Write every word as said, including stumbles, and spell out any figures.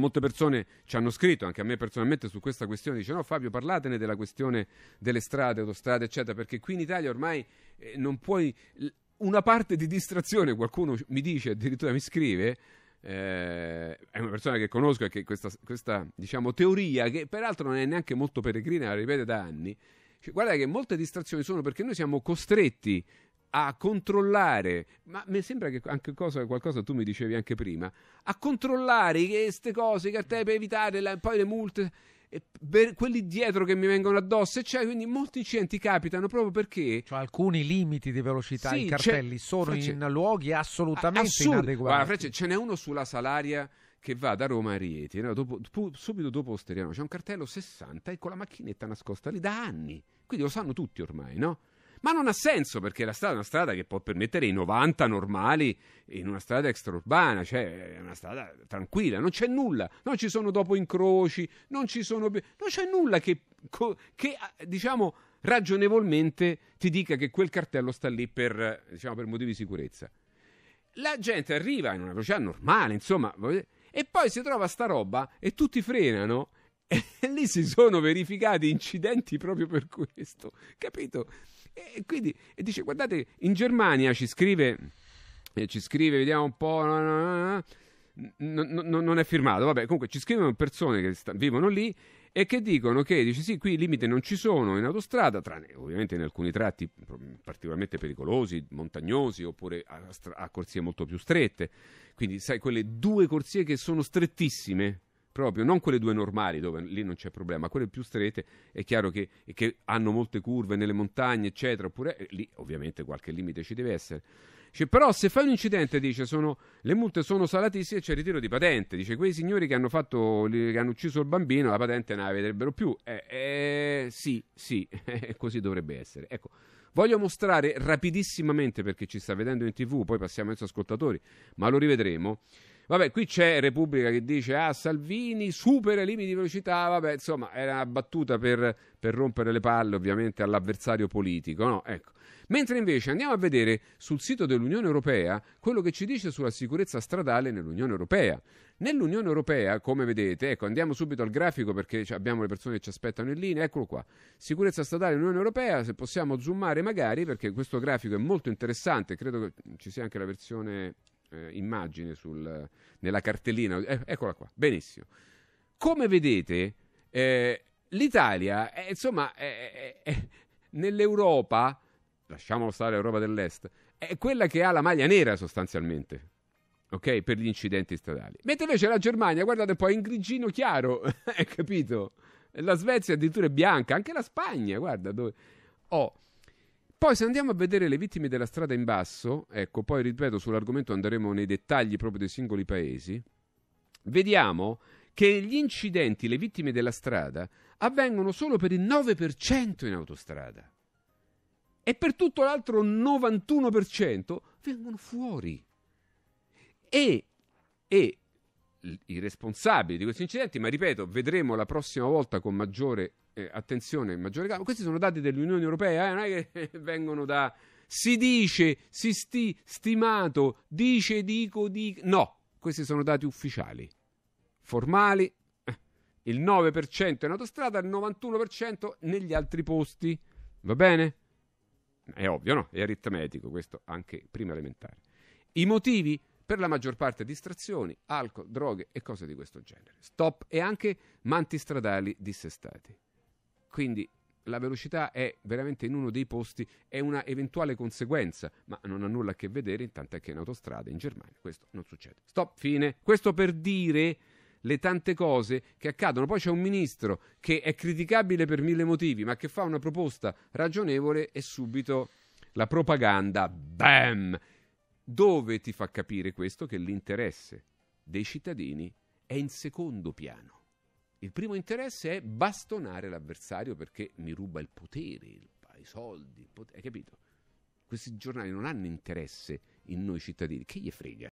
Molte persone ci hanno scritto, anche a me personalmente, su questa questione. Dice: no Fabio, parlatene della questione delle strade, autostrade eccetera, perché qui in Italia ormai eh, non puoi, una parte di distrazione, qualcuno mi dice, addirittura mi scrive, eh, è una persona che conosco e che questa, questa diciamo, teoria, che peraltro non è neanche molto peregrina, la ripete da anni, cioè, guarda che molte distrazioni sono perché noi siamo costretti a controllare, ma mi sembra che anche cosa, qualcosa tu mi dicevi anche prima, a controllare queste cose, che per evitare la, poi le multe, e per quelli dietro che mi vengono addosso, e cioè, quindi molti incidenti capitano proprio perché... Cioè alcuni limiti di velocità, sì, i cartelli sono frecce, in luoghi assolutamente assurdi, inadeguati. Guarda, frecce, ce n'è uno sulla Salaria che va da Roma a Rieti, no? dopo, subito dopo Osteriano, c'è un cartello sessanta e con la macchinetta nascosta lì da anni, quindi lo sanno tutti ormai, no? Ma non ha senso, perché la strada è una strada che può permettere i novanta normali in una strada extraurbana, cioè è una strada tranquilla, non c'è nulla, non ci sono dopo incroci, non ci sono, non c'è nulla che, che diciamo ragionevolmente ti dica che quel cartello sta lì per, diciamo, per motivi di sicurezza. La gente arriva in una velocità normale, insomma, e poi si trova sta roba e tutti frenano. E lì si sono verificati incidenti proprio per questo, capito? E quindi e dice, guardate, in Germania ci scrive, eh, ci scrive, vediamo un po', no, no, no, no, no, non è firmato, vabbè, comunque ci scrivono persone che sta, vivono lì e che dicono che, dice, sì, qui i limiti non ci sono in autostrada, tranne ovviamente in alcuni tratti particolarmente pericolosi, montagnosi, oppure a, a corsie molto più strette, quindi sai, quelle due corsie che sono strettissime, proprio, non quelle due normali dove lì non c'è problema, quelle più strette, è chiaro che, che hanno molte curve nelle montagne eccetera, oppure eh, lì ovviamente qualche limite ci deve essere, cioè, però se fai un incidente, dice, sono, le multe sono salatissime e c'è il ritiro di patente, dice, quei signori che hanno fatto, che hanno ucciso il bambino, la patente non la vedrebbero più, eh, eh, sì, sì, così dovrebbe essere, ecco. Voglio mostrare rapidissimamente, perché ci sta vedendo in TV, poi passiamo ai nostri ascoltatori, ma lo rivedremo. Vabbè, qui c'è Repubblica che dice, ah, Salvini supera i limiti di velocità, vabbè, insomma, era una battuta per, per rompere le palle ovviamente all'avversario politico, no? Ecco. Mentre invece andiamo a vedere sul sito dell'Unione Europea quello che ci dice sulla sicurezza stradale nell'Unione Europea. Nell'Unione Europea, come vedete, ecco, andiamo subito al grafico perché abbiamo le persone che ci aspettano in linea, eccolo qua. Sicurezza stradale nell'Unione Europea, se possiamo zoomare magari, perché questo grafico è molto interessante, credo che ci sia anche la versione... Eh, immagine sul, nella cartellina, eh, eccola qua, benissimo. Come vedete, eh, l'Italia, eh, insomma, eh, eh, nell'Europa, lasciamo stare l'Europa dell'Est, è quella che ha la maglia nera sostanzialmente, ok, per gli incidenti stradali. Mentre invece la Germania, guardate un po', è in grigino chiaro, hai capito? La Svezia addirittura è bianca, anche la Spagna, guarda dove... Oh. Poi se andiamo a vedere le vittime della strada in basso, ecco, poi ripeto, sull'argomento andremo nei dettagli proprio dei singoli paesi, vediamo che gli incidenti, le vittime della strada, avvengono solo per il nove per cento in autostrada e per tutto l'altro novantuno per cento vengono fuori. E, e i responsabili di questi incidenti, ma ripeto, vedremo la prossima volta con maggiore Eh, attenzione, maggiore calma. Questi sono dati dell'Unione Europea, eh, non è che vengono da si dice, si sti, stimato, dice, dico, dico. No, questi sono dati ufficiali, formali. Eh, il nove per cento in autostrada, il novantuno per cento negli altri posti. Va bene? È ovvio, no? È aritmetico, questo anche prima elementare. I motivi? Per la maggior parte distrazioni, alcol, droghe e cose di questo genere. Stop e anche manti stradali dissestati. Quindi la velocità è veramente in uno dei posti, è una eventuale conseguenza, ma non ha nulla a che vedere, intanto è che in autostrada in Germania questo non succede. Stop, fine. Questo per dire le tante cose che accadono. Poi c'è un ministro che è criticabile per mille motivi, ma che fa una proposta ragionevole e subito la propaganda, bam! Dove ti fa capire questo? Che l'interesse dei cittadini è in secondo piano. Il primo interesse è bastonare l'avversario perché mi ruba il potere, il, i soldi, il potere, hai capito? Questi giornali non hanno interesse in noi cittadini, che gli frega?